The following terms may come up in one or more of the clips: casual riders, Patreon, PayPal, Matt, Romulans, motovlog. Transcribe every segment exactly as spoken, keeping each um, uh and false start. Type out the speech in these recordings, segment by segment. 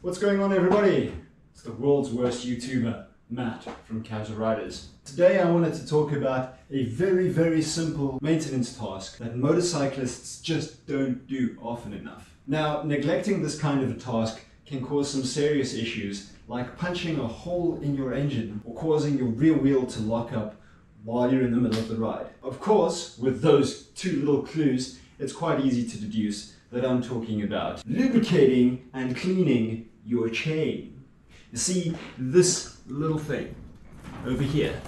What's going on, everybody? It's the world's worst YouTuber, Matt from Casual Riders. Today I wanted to talk about a very, very simple maintenance task that motorcyclists just don't do often enough. Now, neglecting this kind of a task can cause some serious issues, like punching a hole in your engine or causing your rear wheel to lock up while you're in the middle of the ride. Of course, with those two little clues, it's quite easy to deduce that I'm talking about lubricating and cleaning your chain. You see, this little thing over here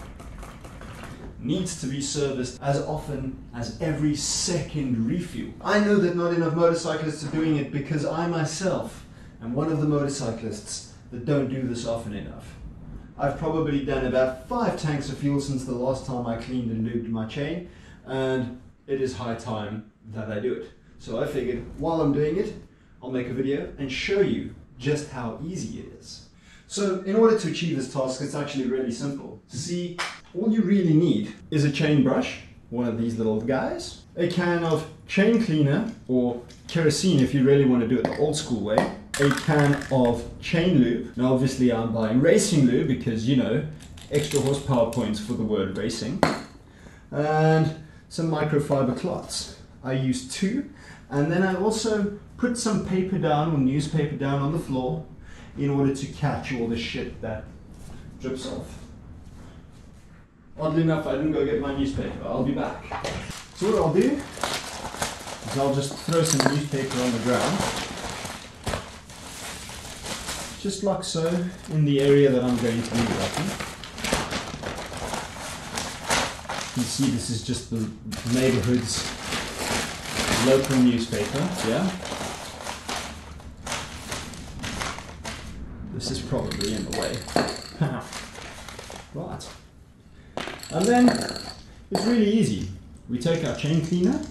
needs to be serviced as often as every second refuel. I know that not enough motorcyclists are doing it because I myself am one of the motorcyclists that don't do this often enough. I've probably done about five tanks of fuel since the last time I cleaned and lubed my chain, and it is high time that I do it. So I figured while I'm doing it, I'll make a video and show you just how easy it is. So in order to achieve this task, it's actually really simple. See, all you really need is a chain brush, one of these little guys, a can of chain cleaner or kerosene if you really want to do it the old school way, a can of chain lube. Now obviously I'm buying racing lube because, you know, extra horsepower points for the word racing, and some microfiber cloths. I used two, and then I also put some paper down or newspaper down on the floor in order to catch all the shit that drips off. Oddly enough, I didn't go get my newspaper. I'll be back. So what I'll do is I'll just throw some newspaper on the ground, just like so, in the area that I'm going to be writing. You see, this is just the neighborhood's local newspaper, yeah? This is probably in the way. Right. And then, it's really easy. We take our chain cleaner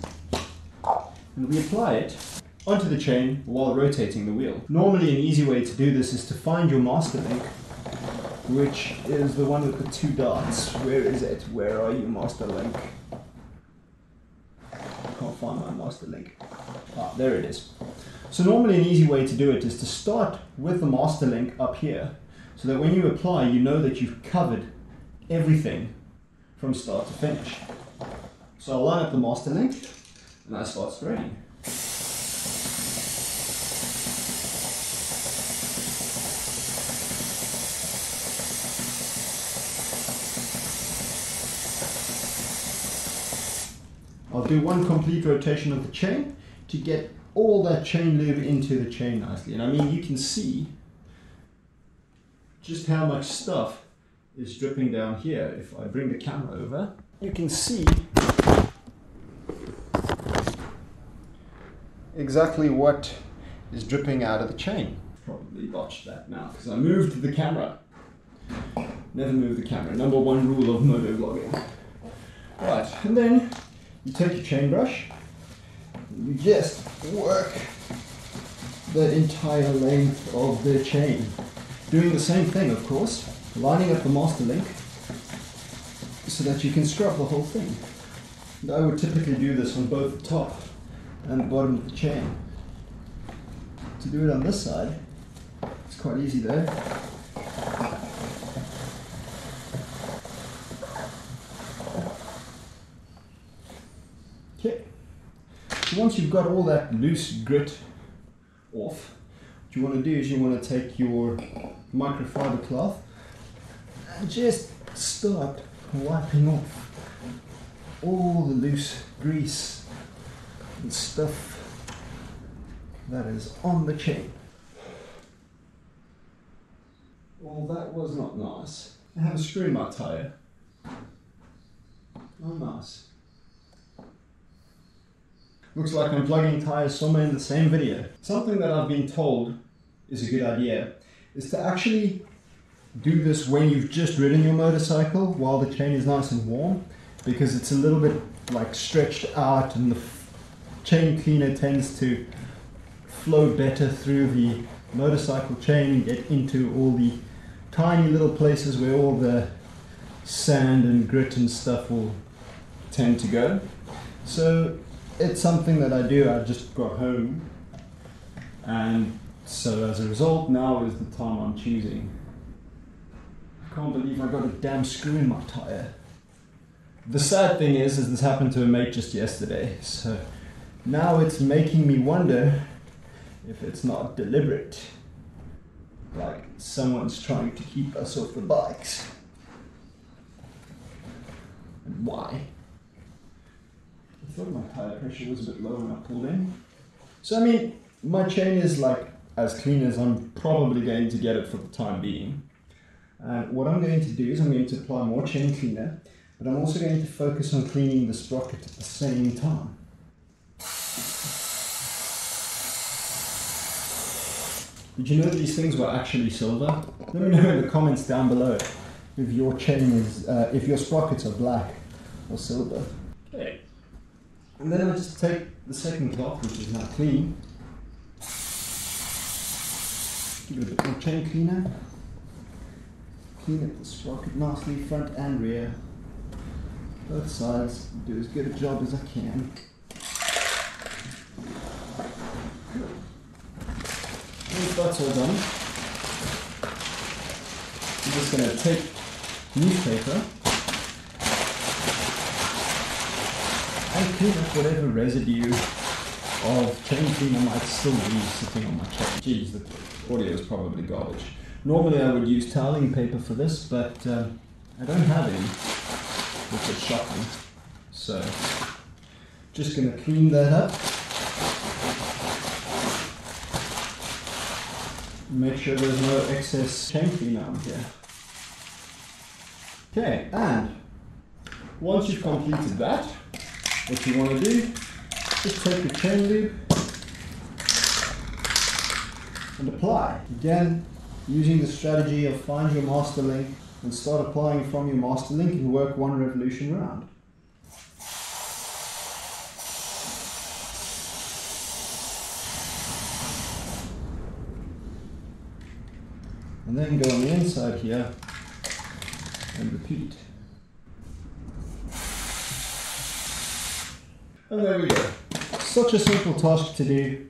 and we apply it onto the chain while rotating the wheel. Normally an easy way to do this is to find your master link, which is the one with the two darts. Where is it? Where are you, master link? Can't find my master link. Ah, there it is. So normally an easy way to do it is to start with the master link up here, so that when you apply, you know that you've covered everything from start to finish. So I line up the master link and I start spraying. I'll do one complete rotation of the chain to get all that chain lube into the chain nicely. And I mean, you can see just how much stuff is dripping down here. If I bring the camera over, you can see exactly what is dripping out of the chain. Probably botched that now because I moved the camera. Never move the camera. Number one rule of moto vlogging. Right, and then you take your chain brush, you just work the entire length of the chain. Doing the same thing, of course, lining up the master link so that you can scrub the whole thing. And I would typically do this on both the top and the bottom of the chain. To do it on this side, it's quite easy though. Okay, so once you've got all that loose grit off, what you want to do is you want to take your microfiber cloth and just start wiping off all the loose grease and stuff that is on the chain. Well, that was not nice. I have a screw in my tyre. Not nice. Looks like I'm plugging tyres somewhere in the same video. Something that I've been told is a good idea is to actually do this when you've just ridden your motorcycle while the chain is nice and warm, because it's a little bit like stretched out and the chain cleaner tends to flow better through the motorcycle chain and get into all the tiny little places where all the sand and grit and stuff will tend to go. So it's something that I do. I just got home and So as a result, now is the time I'm choosing. I can't believe I got a damn screw in my tire. The sad thing is, is this happened to a mate just yesterday, so now it's making me wonder if it's not deliberate. Like someone's trying to keep us off the bikes. And why? I thought my tire pressure was a bit low when I pulled in. So I mean, my chain is like as clean as I'm probably going to get it for the time being. And what I'm going to do is I'm going to apply more chain cleaner, but I'm also going to focus on cleaning the sprocket at the same time. Did you know these things were actually silver? Let me know in the comments down below if your chain is, uh, if your sprockets are black or silver. Okay. And then I'll just take the second cloth, which is now clean. Give it a bit more chain cleaner. Clean up the sprocket nicely, front and rear. Both sides. Do as good a job as I can. That's all done. I'm just going to take newspaper and clean up whatever residue of chain cleaner might still be sitting on my chain. Geez, the audio is probably garbage. Normally I would use toweling paper for this, but uh, I don't have any, which is shocking. So, just going to clean that up. Make sure there's no excess chain cleaner out here. Okay, and once you've completed that, what you want to do is take the chain lube and apply. Again, using the strategy of find your master link and start applying from your master link and work one revolution round. And then go on the inside here and repeat. And there we go. Such a simple task to do.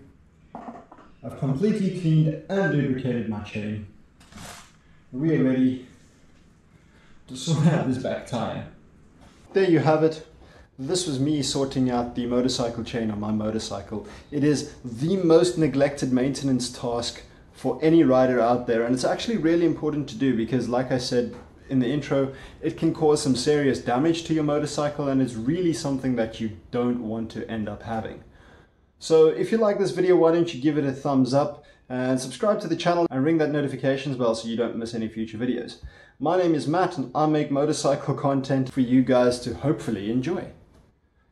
I've completely cleaned and lubricated my chain. We are ready to sort out this back tire. There you have it. This was me sorting out the motorcycle chain on my motorcycle. It is the most neglected maintenance task for any rider out there, and it's actually really important to do because, like I said in the intro, it can cause some serious damage to your motorcycle, and it's really something that you don't want to end up having. So if you like this video, why don't you give it a thumbs up and subscribe to the channel and ring that notifications bell so you don't miss any future videos. My name is Matt, and I make motorcycle content for you guys to hopefully enjoy.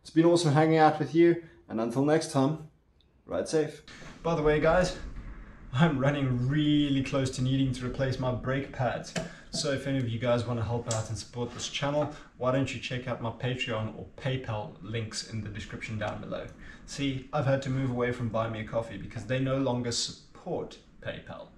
It's been awesome hanging out with you, and until next time, ride safe. By the way, guys, I'm running really close to needing to replace my brake pads. So if any of you guys want to help out and support this channel, why don't you check out my Patreon or PayPal links in the description down below. See, I've had to move away from Buy Me a Coffee because they no longer support PayPal.